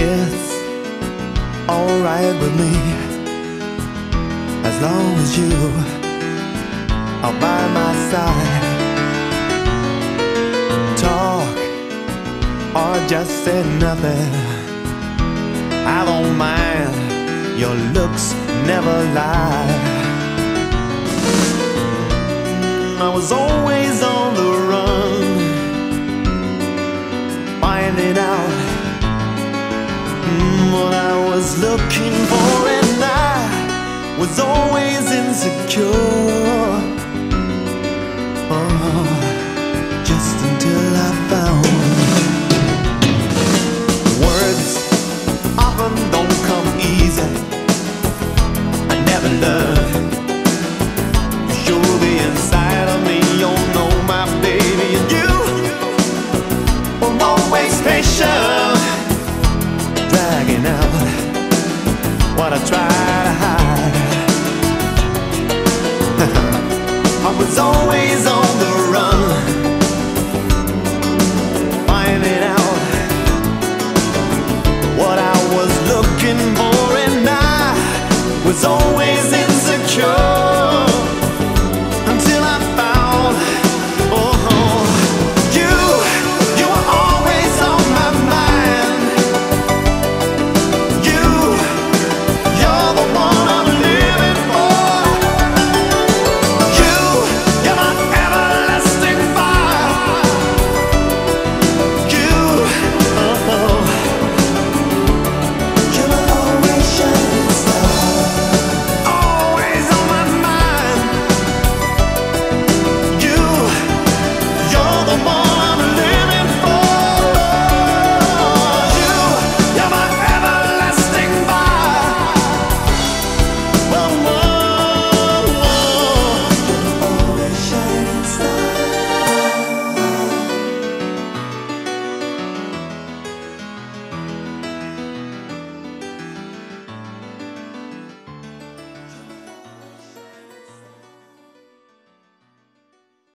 It's alright with me, as long as you are by my side. Talk or just say nothing, I don't mind. Your looks never lie. I was always on the run, finding out what I was looking for, and I was always insecure. Oh, just until I found words often don't come easy. I never learned. You show the inside of me, you'll know my baby, and you were always patient, dragging out what I try to hide. I was always